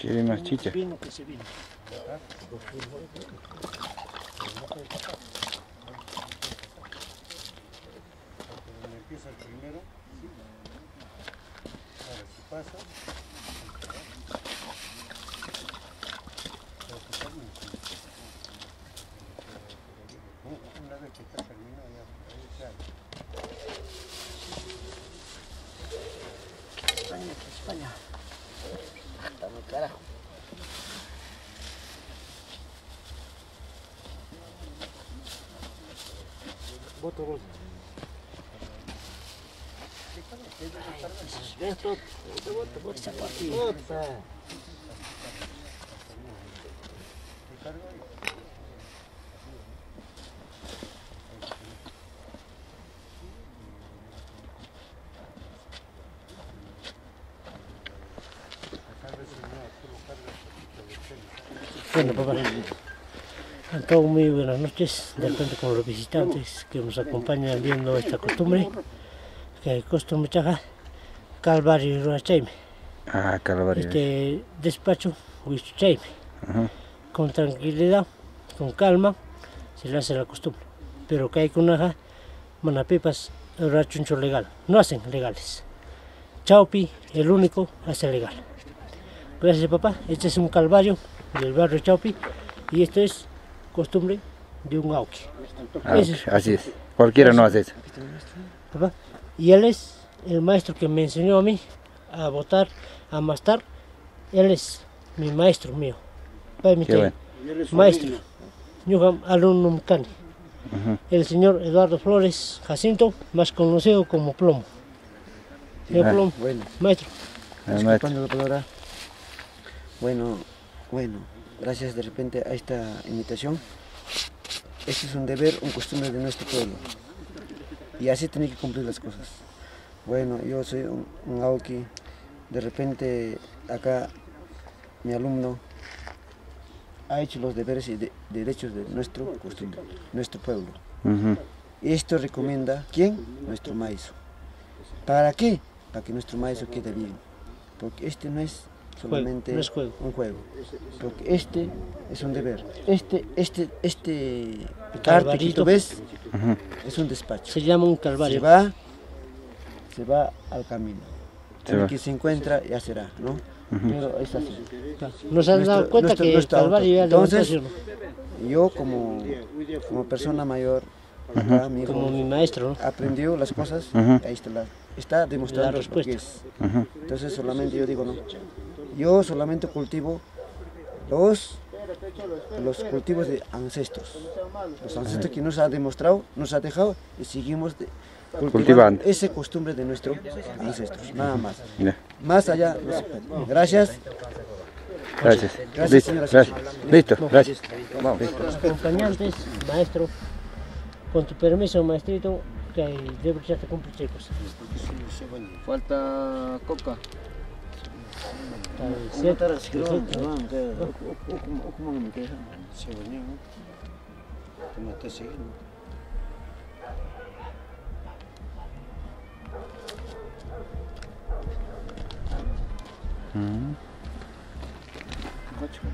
Tiene más chicha. Vino que se vino. Cuando empieza el primero, ahora si pasa. Una vez que está terminado, ya sale. España, España. Dame carajo. Voto vos. Voto por esa partida. Bueno, papá, acá muy buenas noches, de repente con los visitantes que nos acompañan viendo esta costumbre, que costumbre chaga, Calvario Ruachaime. Ah, Calvario. Este despacho, Huichaime. Con tranquilidad, con calma, se le hace la costumbre. Pero que hay con una manapipas, rachuncho legal. No hacen legales. Chaupi, el único, hace legal. Gracias, papá. Este es un calvario del barrio Chaupi y esto es costumbre de un auque. Así es, cualquiera no hace eso. Papá, y él es el maestro que me enseñó a mí a votar, a mastar. Él es mi maestro mío. Qué bueno. Maestro, Ñuham alumnum cani. El señor Eduardo Flores Jacinto, más conocido como Plomo. El Plomo, bueno. Maestro. Disculpando la palabra. Bueno, gracias de repente a esta invitación. Este es un deber, un costumbre de nuestro pueblo. Y así tiene que cumplir las cosas. Bueno, yo soy un aoki. De repente acá mi alumno ha hecho los deberes y derechos de nuestro costumbre, nuestro pueblo. Esto recomienda, ¿quién? Nuestro maizo. ¿Para qué? Para que nuestro maizo quede bien. Porque este no es solamente juego, no es juego. Un juego, porque este es un deber, este arte que tú ves es un despacho, se llama un calvario, se va al camino, el que se encuentra ya será, ¿no? Pero es así. Nos han dado cuenta que el calvario es la educación. Yo como persona mayor, acá, como mi maestro, ¿no? Aprendió las cosas, ahí está demostrando la respuesta. Lo que es. Entonces solamente yo digo, no. Yo solamente cultivo los cultivos de ancestros. Los ancestros que nos han demostrado, nos han dejado y seguimos cultivando. Esa es costumbre de nuestros ancestros, nada más. Ya. Más allá, no se puede. Gracias. Gracias. Gracias, señora. Gracias. Listo, gracias. Vamos. Acompañantes, maestro, con tu permiso, maestrito, que debo que ya te cumplir, chicos. Falta coca. Maestro.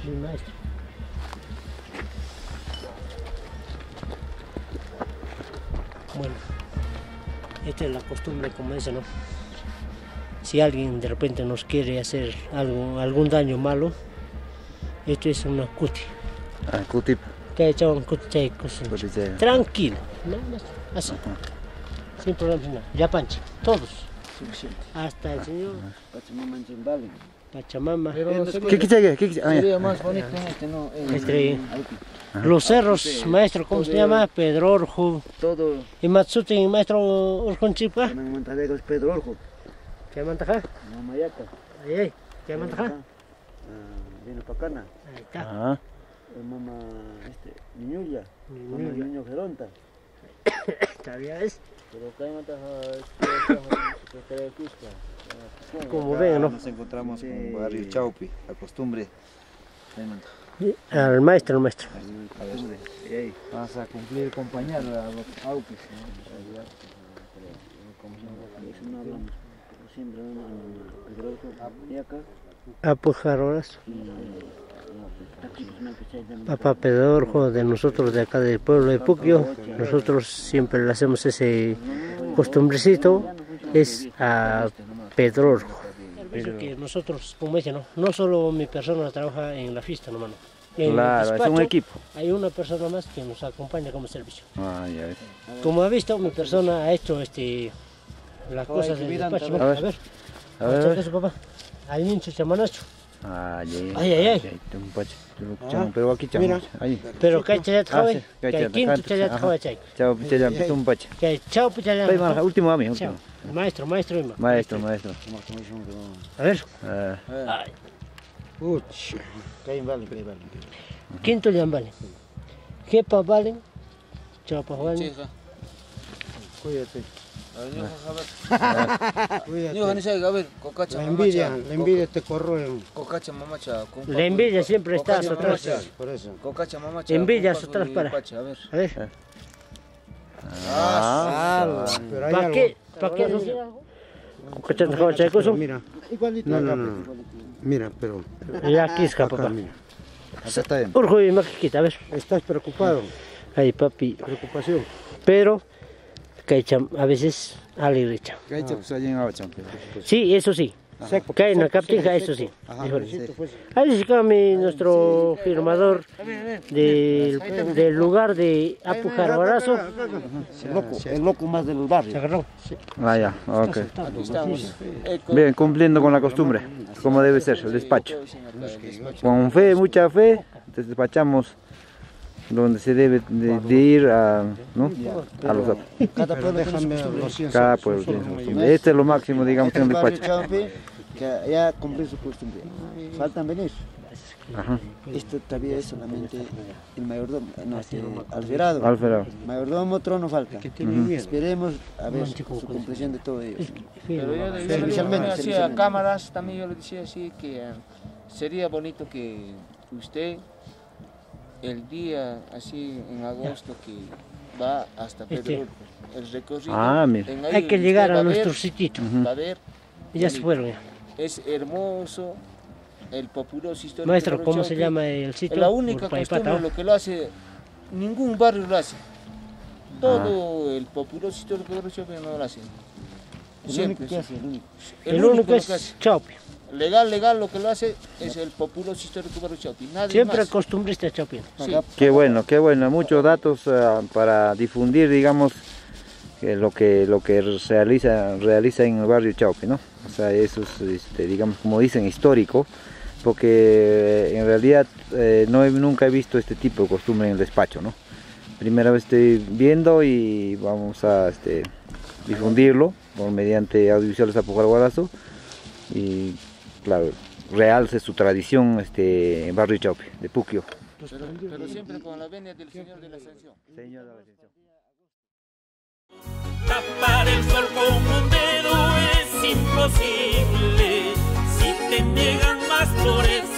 Sí, maestro. Bueno, esta es la costumbre como esa, ¿no? Si alguien de repente nos quiere hacer algo, algún daño malo, esto es una cuti. Ah, cuti. Que echaban cuti, cuti. Tranquilo, ¿no? Así. Ajá. Sin problema, nada. Ya pancha, todos. Hasta el señor Pachamama en Zimbabue. Pachamama. ¿Qué quita? ¿Qué quita? Sería más bonito este, ¿no? Los cerros, maestro, ¿cómo se llama? Pedro Orjo. Todo. ¿Y Matsuti, maestro Orjonchipa? Me mantaré con Pedro Orjo. ¿Qué mantaja? No, Mayaca. ¿Qué mantaja? Vino Pacana. Ahí está. Mamá, este, Niñuya. Niñuya. Niño Geronta. ¿Está bien? Pero acá hay mantaja. Como ven, ¿no? Nos encontramos sí, con barrio Chaupi, la costumbre. Al maestro, vas a cumplir, acompañar a los Chaupis. Apujaroras. Papá Pedro Orjo, de nosotros de acá del pueblo de Puquio, nosotros siempre le hacemos ese costumbrecito, es a Pedro Orjo. Eso que nosotros, como dicen, no solo mi persona trabaja en la fiesta, hermano. Claro, es un equipo. Hay una persona más que nos acompaña como servicio. Ah, ya ves. Como ha visto, mi persona ha hecho las cosas del despacho. A ver, a ver. Papá, hay nincho chamanacho. Ay, pero aquí estamos. Pero cachayat joven, cachayat joven. Chao, pichayat, un pacha. Chao, pichayat. Último a mí, último. Maestro. A ver. Uch. Caín vale. Quinto ya vale. Jepa vale. Chapa vale. Cuídate. La envidia te corroe. La envidia siempre está a su atrás. Envidia a su atrás para. A ver. ¿Para qué? ¿Para qué? No. Mira, pero. Ya aquí es capaz. Urjo y Maquita, a ver. Estás preocupado. Ay, papi. Preocupación. Pero. A veces alegre. Sí, eso sí. Cae en la captinga, eso sí. Ahí se cambia nuestro firmador del lugar de Apujarborazo. El loco más del barrio. Ah, ya, ok. Bien, cumpliendo con la costumbre, como debe ser, el despacho. Con fe, mucha fe, despachamos donde se debe de ir a, ¿no? A los otros. Cada pueblo tiene su costumbre. Este es lo máximo, digamos, en el despacho. Que ya cumplió su costumbre. Faltan venir. Ajá. Esto todavía es solamente el mayordomo, no, alferado. Mayordomo, trono falta. Esperemos a ver su comprensión de todo ello. Pero yo decía a cámaras, también yo le decía así, que sería bonito que usted... El día así en agosto que va hasta Pedro, el recorrido. Hay que llegar a nuestro sitio. A ver. Ya se fueron. Es hermoso, el populoso histórico. Maestro, ¿cómo se llama el sitio? La única costumbre, lo que lo hace, ningún barrio lo hace. Todo el populoso histórico de Chaupi no lo hace. Siempre. El único es Chaupi. Legal, lo que lo hace es el populoso histórico barrio Chaupi. Siempre acostumbriste a Chaupi. Sí. Qué bueno. Muchos datos para difundir, digamos, lo que realiza en el barrio Chaupi, ¿no? O sea, eso es, digamos, como dicen, histórico, porque en realidad nunca he visto este tipo de costumbre en el despacho, ¿no? primera vez estoy viendo y vamos a difundirlo por mediante audiovisuales a Pujarguarazo y claro, realce su tradición en barrio Chaupi, de Puquio. Pero siempre con la venia del Señor de la Ascensión. Señor de la Ascensión. Tapar el sol con un dedo es imposible, si te niegan más flores.